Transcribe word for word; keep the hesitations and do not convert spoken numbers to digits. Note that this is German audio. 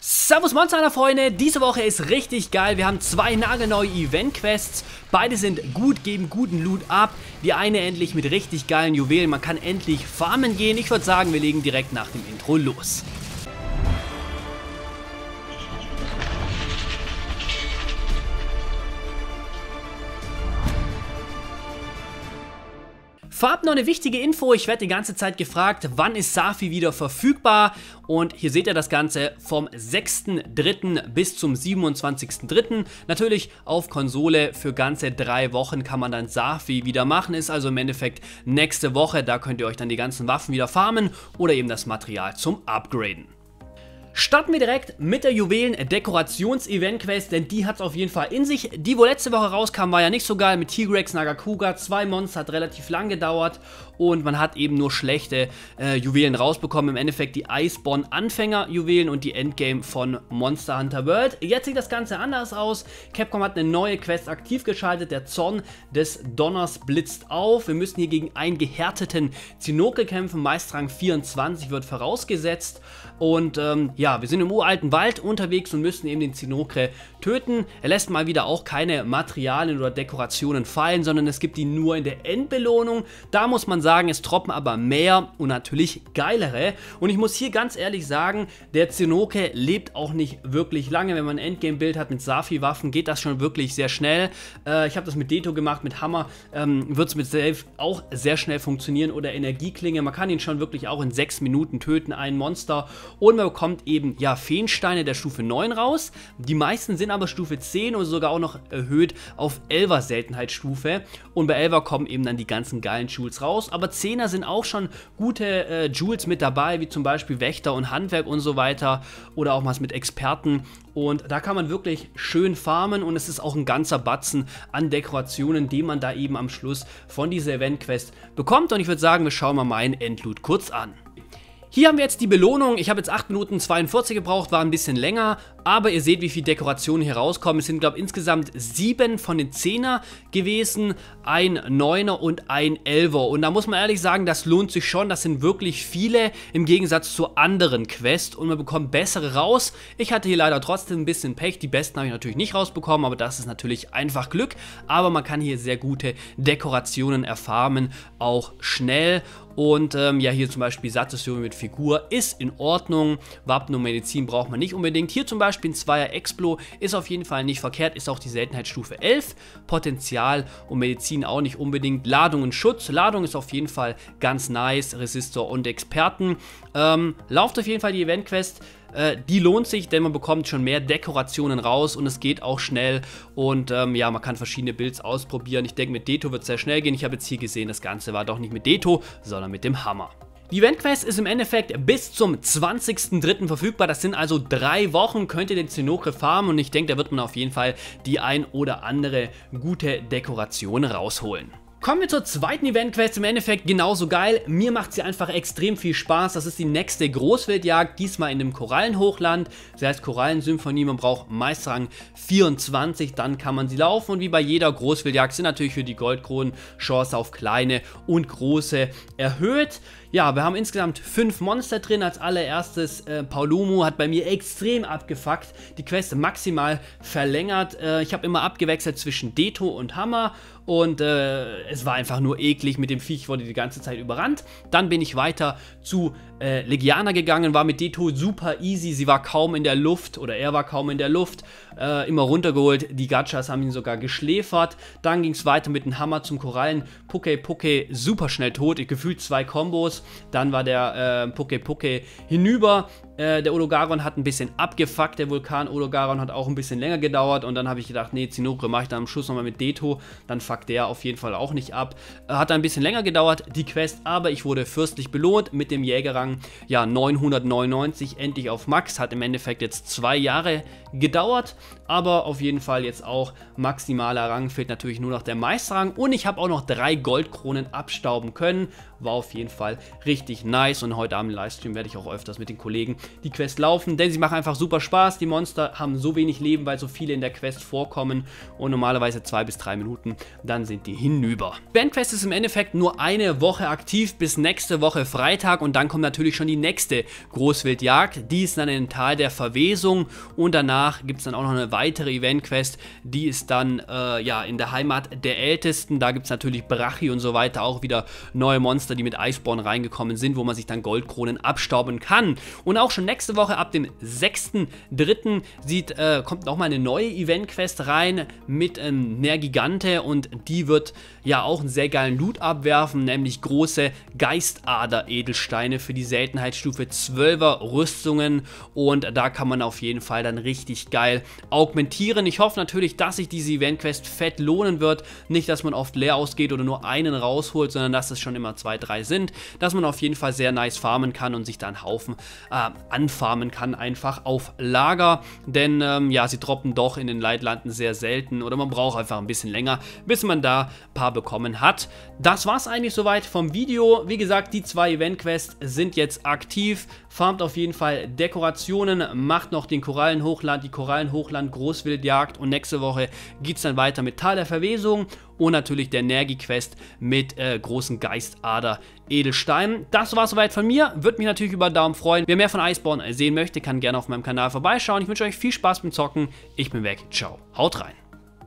Servus Monster, Freunde, diese Woche ist richtig geil, wir haben zwei nagelneue Event-Quests, beide sind gut, geben guten Loot ab, die eine endlich mit richtig geilen Juwelen, man kann endlich farmen gehen, ich würde sagen, wir legen direkt nach dem Intro los. Vorab noch eine wichtige Info, ich werde die ganze Zeit gefragt, wann ist Safi wieder verfügbar, und hier seht ihr das Ganze vom sechsten dritten bis zum siebenundzwanzigsten dritten Natürlich auf Konsole für ganze drei Wochen kann man dann Safi wieder machen, ist also im Endeffekt nächste Woche, da könnt ihr euch dann die ganzen Waffen wieder farmen oder eben das Material zum Upgraden. Starten wir direkt mit der Juwelen-Dekorations-Event-Quest, denn die hat es auf jeden Fall in sich. Die, wo letzte Woche rauskam, war ja nicht so geil mit T-Rex, Nagakuga, zwei Monster, hat relativ lang gedauert und man hat eben nur schlechte äh, Juwelen rausbekommen. Im Endeffekt die Iceborne-Anfänger-Juwelen und die Endgame von Monster Hunter World. Jetzt sieht das Ganze anders aus. Capcom hat eine neue Quest aktiv geschaltet, der Zorn des Donners blitzt auf. Wir müssen hier gegen einen gehärteten Zinogre kämpfen, Meisterrang vierundzwanzig wird vorausgesetzt und ähm, ja, Ja, wir sind im uralten Wald unterwegs und müssen eben den Zinogre töten. Er lässt mal wieder auch keine Materialien oder Dekorationen fallen, sondern es gibt die nur in der Endbelohnung. Da muss man sagen, es droppen aber mehr und natürlich geilere. Und ich muss hier ganz ehrlich sagen, der Zinogre lebt auch nicht wirklich lange. Wenn man ein Endgame-Bild hat mit Safi-Waffen, geht das schon wirklich sehr schnell. Äh, ich habe das mit Deto gemacht, mit Hammer. Ähm, Wird es mit Self auch sehr schnell funktionieren oder Energieklinge. Man kann ihn schon wirklich auch in sechs Minuten töten, ein Monster. Und man bekommt eben Eben, ja, Feensteine der Stufe neun raus. Die meisten sind aber Stufe zehn oder sogar auch noch erhöht auf elfer Seltenheitsstufe. Und bei elfer kommen eben dann die ganzen geilen Jewels raus. Aber zehner sind auch schon gute äh, Jewels mit dabei, wie zum Beispiel Wächter und Handwerk und so weiter. Oder auch mal mit Experten. Und da kann man wirklich schön farmen und es ist auch ein ganzer Batzen an Dekorationen, die man da eben am Schluss von dieser Event-Quest bekommt. Und ich würde sagen, wir schauen mal meinen Endloot kurz an. Hier haben wir jetzt die Belohnung, ich habe jetzt acht Minuten zweiundvierzig gebraucht, war ein bisschen länger, aber ihr seht, wie viel Dekorationen hier rauskommen. Es sind, glaube ich, insgesamt sieben von den zehner gewesen, ein neuner und ein elfer. Und da muss man ehrlich sagen, das lohnt sich schon, das sind wirklich viele im Gegensatz zu anderen Quests und man bekommt bessere raus. Ich hatte hier leider trotzdem ein bisschen Pech, die besten habe ich natürlich nicht rausbekommen, aber das ist natürlich einfach Glück. Aber man kann hier sehr gute Dekorationen erfarmen, auch schnell. Und ähm, ja, hier zum Beispiel Satzesjubel mit Figur ist in Ordnung. Wappen und Medizin braucht man nicht unbedingt. Hier zum Beispiel ein Zweier Explo ist auf jeden Fall nicht verkehrt. Ist auch die Seltenheitsstufe elf. Potenzial und Medizin auch nicht unbedingt. Ladung und Schutz. Ladung ist auf jeden Fall ganz nice. Resistor und Experten. Ähm, lauft auf jeden Fall die Event-Quest. Die lohnt sich, denn man bekommt schon mehr Dekorationen raus und es geht auch schnell und ähm, ja, man kann verschiedene Builds ausprobieren. Ich denke, mit Deto wird es sehr schnell gehen. Ich habe jetzt hier gesehen, das Ganze war doch nicht mit Deto, sondern mit dem Hammer. Die Event-Quest ist im Endeffekt bis zum zwanzigsten dritten verfügbar, das sind also drei Wochen, könnt ihr den Zinogre farmen und ich denke, da wird man auf jeden Fall die ein oder andere gute Dekoration rausholen. Kommen wir zur zweiten Event-Quest, im Endeffekt genauso geil, mir macht sie einfach extrem viel Spaß, das ist die nächste Großwildjagd, diesmal in dem Korallenhochland, sie heißt Korallensymphonie, man braucht Meisterrang vierundzwanzig, dann kann man sie laufen und wie bei jeder Großwildjagd sind natürlich für die Goldkronen Chance auf kleine und große erhöht. Ja, wir haben insgesamt fünf Monster drin, als allererstes äh, Paulumu hat bei mir extrem abgefuckt, die Quest maximal verlängert, äh, ich habe immer abgewechselt zwischen Deto und Hammer und äh, es war einfach nur eklig, mit dem Viech wurde die ganze Zeit überrannt, dann bin ich weiter zu äh, Legiana gegangen, war mit Deto super easy, sie war kaum in der Luft oder er war kaum in der Luft, äh, immer runtergeholt, die Gachas haben ihn sogar geschläfert, dann ging es weiter mit dem Hammer zum Korallen, Poké-Poké super schnell tot, ich gefühlt zwei Kombos. Dann war der Poké-Poké äh, hinüber. Äh, der Ologaron hat ein bisschen abgefuckt. Der Vulkan Ologaron hat auch ein bisschen länger gedauert. Und dann habe ich gedacht, nee, Zinogre mache ich dann am Schluss nochmal mit Deto. Dann fuckt der auf jeden Fall auch nicht ab. Äh, hat ein bisschen länger gedauert, die Quest. Aber ich wurde fürstlich belohnt mit dem Jägerrang. Ja, neunhundertneunundneunzig endlich auf Max. Hat im Endeffekt jetzt zwei Jahre gedauert. aber auf jeden Fall jetzt auch maximaler Rang, fehlt natürlich nur noch der Meisterrang und ich habe auch noch drei Goldkronen abstauben können, war auf jeden Fall richtig nice und heute Abend im Livestream werde ich auch öfters mit den Kollegen die Quest laufen, denn sie machen einfach super Spaß, die Monster haben so wenig Leben, weil so viele in der Quest vorkommen und normalerweise zwei bis drei Minuten, dann sind die hinüber. Bandquest ist im Endeffekt nur eine Woche aktiv bis nächste Woche Freitag und dann kommt natürlich schon die nächste Großwildjagd, die ist dann im Tal der Verwesung und danach gibt es dann auch noch eine weitere Eventquest, die ist dann äh, ja in der Heimat der Ältesten, da gibt es natürlich Brachi und so weiter, auch wieder neue Monster, die mit Eisborn reingekommen sind, wo man sich dann Goldkronen abstauben kann und auch schon nächste Woche ab dem sechsten dritten sieht, äh, kommt nochmal eine neue Eventquest rein mit ähm, Nergigante und die wird ja auch einen sehr geilen Loot abwerfen, nämlich große Geistader-Edelsteine für die Seltenheitsstufe zwölfer Rüstungen und da kann man auf jeden Fall dann richtig geil augmentieren. Ich hoffe natürlich, dass sich diese Eventquest fett lohnen wird, nicht, dass man oft leer ausgeht oder nur einen rausholt, sondern dass es schon immer zwei, drei sind, dass man auf jeden Fall sehr nice farmen kann und sich da einen Haufen äh, anfarmen kann, einfach auf Lager, denn ähm, ja, sie droppen doch in den Leitlanden sehr selten oder man braucht einfach ein bisschen länger, bis man da ein paar bekommen hat. Das war's eigentlich soweit vom Video. Wie gesagt, die zwei Eventquests sind jetzt aktiv, farmt auf jeden Fall Dekorationen, macht noch den Korallenhochland, die Korallenhochland Großwildjagd und nächste Woche geht's dann weiter mit Tal der Verwesung und natürlich der Nergi-Quest mit äh, großen Geistader Edelsteinen. Das war soweit von mir. Würde mich natürlich über einen Daumen freuen. Wer mehr von Iceborne sehen möchte, kann gerne auf meinem Kanal vorbeischauen. Ich wünsche euch viel Spaß beim Zocken. Ich bin weg. Ciao. Haut rein.